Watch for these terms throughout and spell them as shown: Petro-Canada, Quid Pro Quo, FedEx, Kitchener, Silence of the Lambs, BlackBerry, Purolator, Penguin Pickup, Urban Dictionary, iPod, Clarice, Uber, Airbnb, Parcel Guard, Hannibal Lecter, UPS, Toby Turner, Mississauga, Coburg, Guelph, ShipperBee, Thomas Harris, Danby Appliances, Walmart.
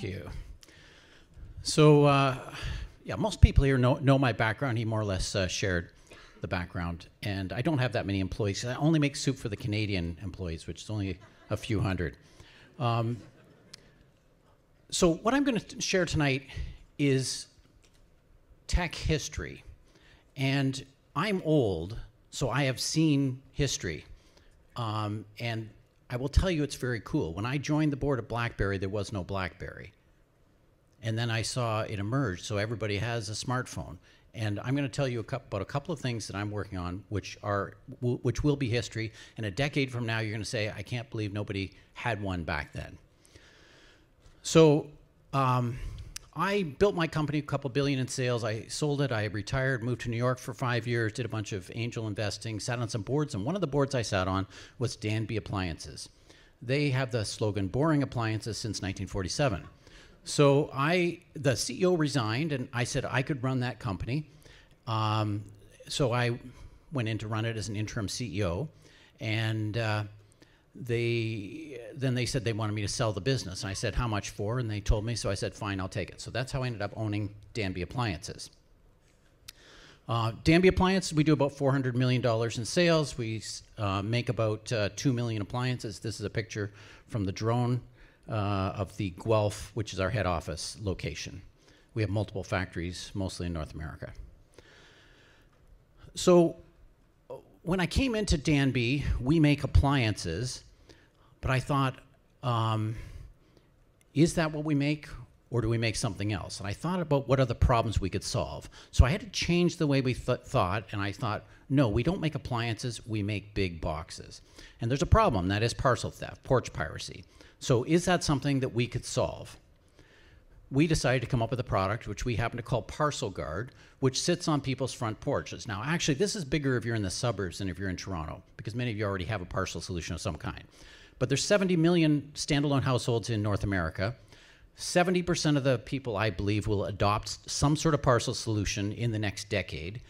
Thank you. So, yeah, most people here know my background. He more or less shared the background. And I don't have that many employees. I only make soup for the Canadian employees, which is only a few hundred. So what I'm going to share tonight is tech history. And I'm old, so I have seen history. And I will tell you it's very cool. When I joined the board of BlackBerry, there was no BlackBerry. And then I saw it emerge, so everybody has a smartphone. And I'm going to tell you about a couple of things that I'm working on, which will be history. And a decade from now, you're going to say, I can't believe nobody had one back then. So I built my company, a couple billion in sales. I sold it. I retired, moved to New York for 5 years, did a bunch of angel investing, sat on some boards. And one of the boards I sat on was Danby Appliances. They have the slogan, boring appliances since 1947. So the CEO resigned, and I said I could run that company. So I went in to run it as an interim CEO, and then they said they wanted me to sell the business. And I said, how much for? And they told me, so I said, fine, I'll take it. So that's how I ended up owning Danby Appliances. Danby Appliances, we do about $400 million in sales. We make about 2 million appliances. This is a picture from the drone. Of the Guelph, which is our head office location. We have multiple factories, mostly in North America. So when I came into Danby, we make appliances, but I thought, is that what we make, or do we make something else? And I thought about what are the problems we could solve. So I had to change the way we thought, and I thought, no, we don't make appliances, we make big boxes. And there's a problem, that is parcel theft, porch piracy. So is that something that we could solve? We decided to come up with a product which we happen to call Parcel Guard, which sits on people's front porches. Now, actually, this is bigger if you're in the suburbs than if you're in Toronto, because many of you already have a parcel solution of some kind. But there's 70 million standalone households in North America. 70% of the people, I believe, will adopt some sort of parcel solution in the next decade.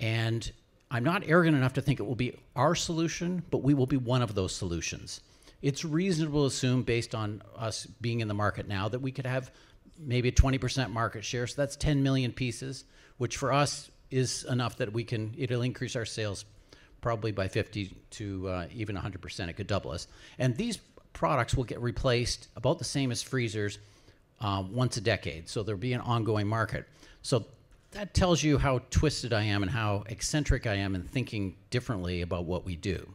And I'm not arrogant enough to think it will be our solution, but we will be one of those solutions. It's reasonable to assume, based on us being in the market now, that we could have maybe a 20% market share. So that's 10 million pieces, which for us is enough that we can, it'll increase our sales probably by 50 to even 100%. It could double us. And these products will get replaced about the same as freezers once a decade. So there'll be an ongoing market. So that tells you how twisted I am and how eccentric I am in thinking differently about what we do.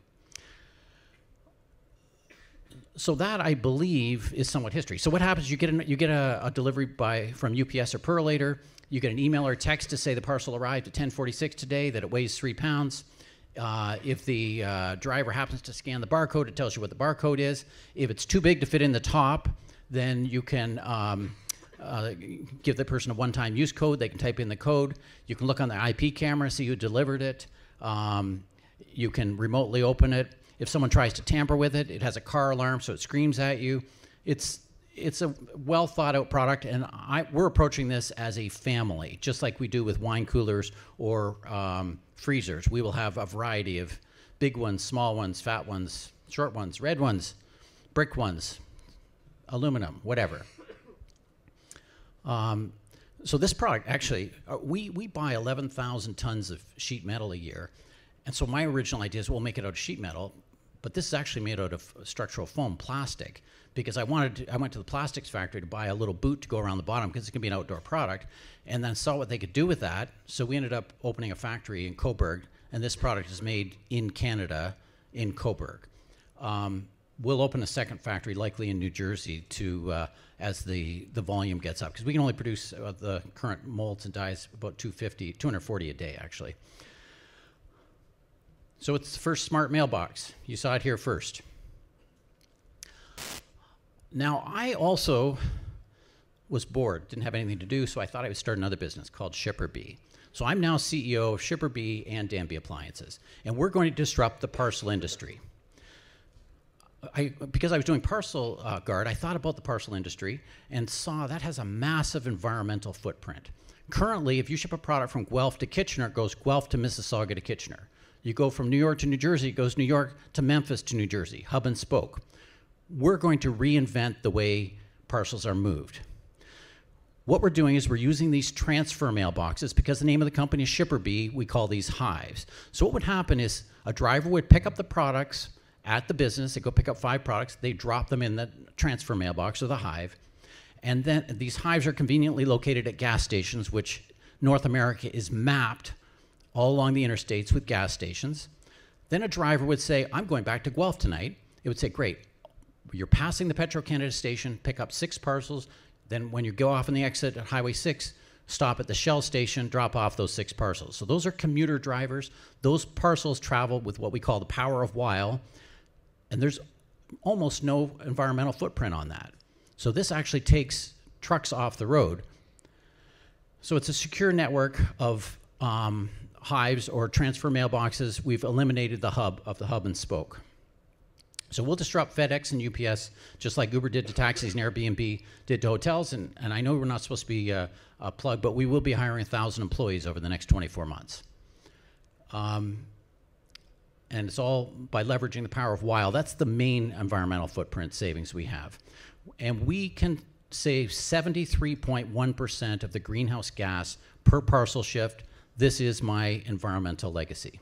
So that, I believe, is somewhat history. So what happens, you get a delivery from UPS or Perlator. You get an email or text to say the parcel arrived at 10:46 today, that it weighs 3 pounds. If the driver happens to scan the barcode, it tells you what the barcode is. If it's too big to fit in the top, then you can give the person a one-time use code. They can type in the code. You can look on the IP camera, see who delivered it. You can remotely open it. If someone tries to tamper with it, it has a car alarm, so it screams at you. It's a well-thought-out product, and we're approaching this as a family, just like we do with wine coolers or freezers. We will have a variety of big ones, small ones, fat ones, short ones, red ones, brick ones, aluminum, whatever. So this product, actually, we buy 11,000 tons of sheet metal a year. And so my original idea is we'll make it out of sheet metal, but this is actually made out of structural foam plastic, because I went to the plastics factory to buy a little boot to go around the bottom because it can be an outdoor product, and then saw what they could do with that. So we ended up opening a factory in Coburg, and this product is made in Canada in Coburg. We'll open a second factory, likely in New Jersey, to as the volume gets up, because we can only produce the current molds and dies about 240 a day, actually. So it's the first smart mailbox. You saw it here first. Now, I also was bored, didn't have anything to do, so I thought I would start another business called ShipperBee. So I'm now CEO of ShipperBee and Danby Appliances, and we're going to disrupt the parcel industry. Because I was doing Parcel Guard, I thought about the parcel industry and saw that has a massive environmental footprint. Currently, if you ship a product from Guelph to Kitchener, it goes Guelph to Mississauga to Kitchener. You go from New York to New Jersey, it goes New York to Memphis to New Jersey, hub and spoke. We're going to reinvent the way parcels are moved. What we're doing is we're using these transfer mailboxes because the name of the company is ShipperBee. We call these hives. So what would happen is a driver would pick up the products at the business. They go pick up 5 products. They drop them in the transfer mailbox or the hive. And then these hives are conveniently located at gas stations, which North America is mapped all along the interstates with gas stations. Then a driver would say, I'm going back to Guelph tonight. It would say, great, you're passing the Petro-Canada station, pick up 6 parcels. Then when you go off on the exit at Highway 6, stop at the Shell station, drop off those 6 parcels. So those are commuter drivers. Those parcels travel with what we call the power of while, and there's almost no environmental footprint on that. So this actually takes trucks off the road. So it's a secure network of hives or transfer mailboxes. We've eliminated the hub of the hub and spoke. So we'll disrupt FedEx and UPS just like Uber did to taxis and Airbnb did to hotels. And I know we're not supposed to be a plug, but we will be hiring 1,000 employees over the next 24 months. And it's all by leveraging the power of while. That's the main environmental footprint savings we have. And we can save 73.1% of the greenhouse gas per parcel shift. This is my environmental legacy.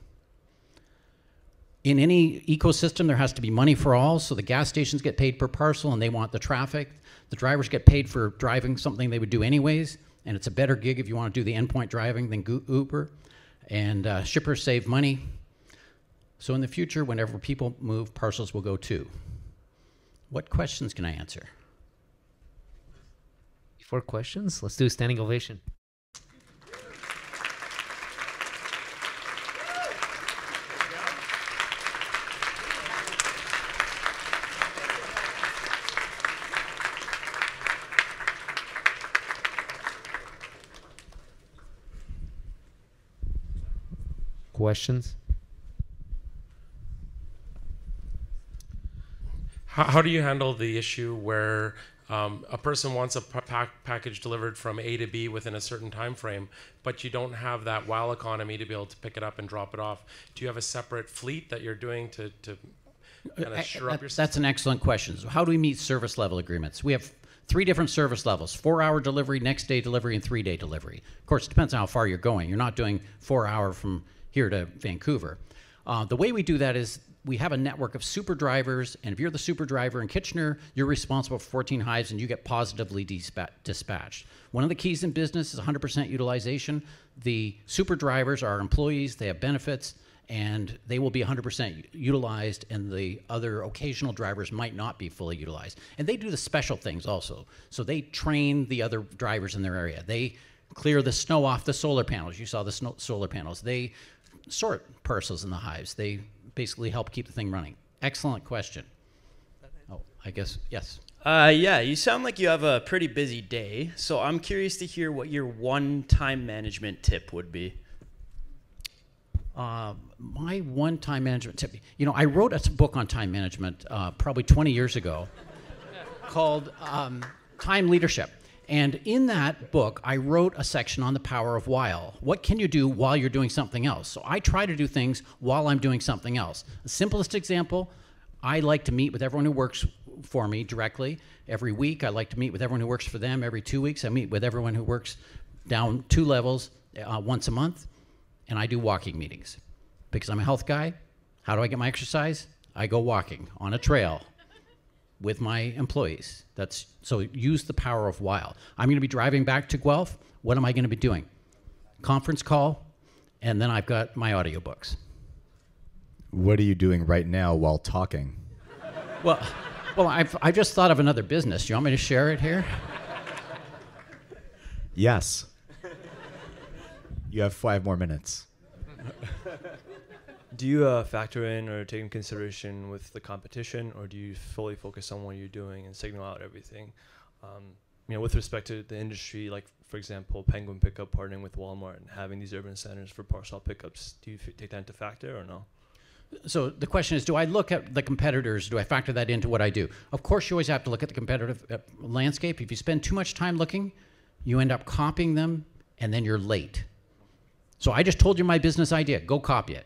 In any ecosystem, there has to be money for all, so the gas stations get paid per parcel and they want the traffic. The drivers get paid for driving something they would do anyways, and it's a better gig if you want to do the endpoint driving than Uber. And shippers save money. So in the future, whenever people move, parcels will go too. What questions can I answer? 4 questions. Let's do a standing ovation. Questions? How do you handle the issue where a person wants a package delivered from A to B within a certain time frame, but you don't have that while economy to be able to pick it up and drop it off? Do you have a separate fleet that you're doing to kind of shore up your system? That's an excellent question. So how do we meet service level agreements? We have 3 different service levels: 4-hour delivery, next day delivery, and 3-day delivery. Of course, it depends on how far you're going. You're not doing 4-hour from here to Vancouver. The way we do that is we have a network of super drivers, and if you're the super driver in Kitchener, you're responsible for 14 hives and you get positively dispatched. One of the keys in business is 100% utilization. The super drivers are employees, they have benefits, and they will be 100% utilized, and the other occasional drivers might not be fully utilized. And they do the special things also. So they train the other drivers in their area. They clear the snow off the solar panels. You saw the solar panels. They sort parcels in the hives. They basically help keep the thing running. Excellent question. Oh, I guess, yes. Yeah, you sound like you have a pretty busy day. So I'm curious to hear what your one-time management tip would be. My one-time management tip, you know, I wrote a book on time management probably 20 years ago called Time Leadership. And in that book, I wrote a section on the power of while. What can you do while you're doing something else? So I try to do things while I'm doing something else. The simplest example, I like to meet with everyone who works for me directly every week. I like to meet with everyone who works for them every 2 weeks. I meet with everyone who works down 2 levels once a month. And I do walking meetings because I'm a health guy. How do I get my exercise? I go walking on a trail with my employees. So use the power of while. I'm gonna be driving back to Guelph. What am I gonna be doing? Conference call, and then I've got my audiobooks. What are you doing right now while talking? Well, I've just thought of another business. Do you want me to share it here? Yes. You have 5 more minutes. Do you factor in or take in consideration with the competition, or do you fully focus on what you're doing and signal out everything? You know, with respect to the industry, like for example, Penguin Pickup partnering with Walmart and having these urban centers for parcel pickups, do you take that into factor or no? So the question is, do I look at the competitors? Do I factor that into what I do? Of course, you always have to look at the competitive landscape. If you spend too much time looking, you end up copying them, and then you're late. So I just told you my business idea. Go copy it.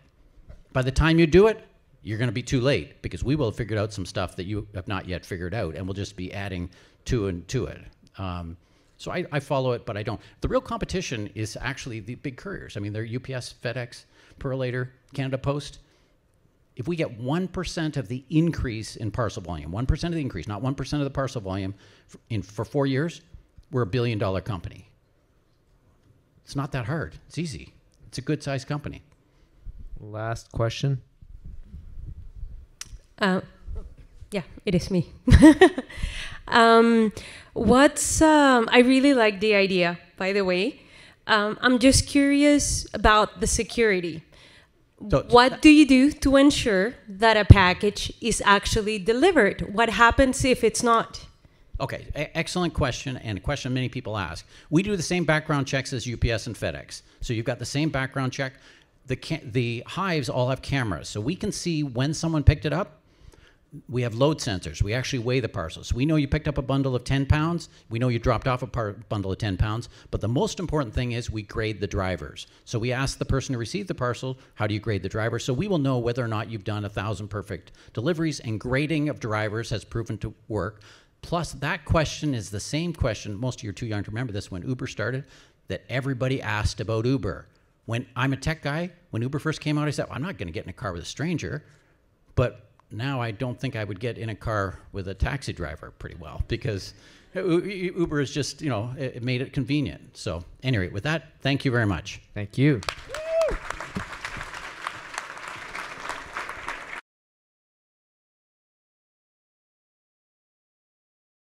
By the time you do it, you're going to be too late, because we will have figured out some stuff that you have not yet figured out, and we'll just be adding to it. So I follow it, but I don't. The real competition is actually the big couriers. I mean, they're UPS, FedEx, Purolator, Canada Post. If we get 1% of the increase in parcel volume, 1% of the increase, not 1% of the parcel volume, for 4 years, we're a $1 billion company. It's not that hard. It's easy. It's a good-sized company. Last question. Yeah, it is me. I really like the idea, by the way. I'm just curious about the security. So, what do you do to ensure that a package is actually delivered? What happens if it's not? Okay, excellent question, and a question many people ask. We do the same background checks as UPS and FedEx. So you've got the same background check. The hives all have cameras, so we can see when someone picked it up. We have load sensors. We actually weigh the parcels. So we know you picked up a bundle of 10 pounds. We know you dropped off a bundle of 10 pounds. But the most important thing is we grade the drivers. So we ask the person who received the parcel, how do you grade the driver? So we will know whether or not you've done 1,000 perfect deliveries, and grading of drivers has proven to work. Plus, that question is the same question, most of you are too young to remember this, when Uber started, that everybody asked about Uber. When I'm a tech guy, when Uber first came out, I said, well, I'm not going to get in a car with a stranger. But now I don't think I would get in a car with a taxi driver pretty well, because Uber is just, you know, it made it convenient. So anyway, with that, thank you very much. Thank you.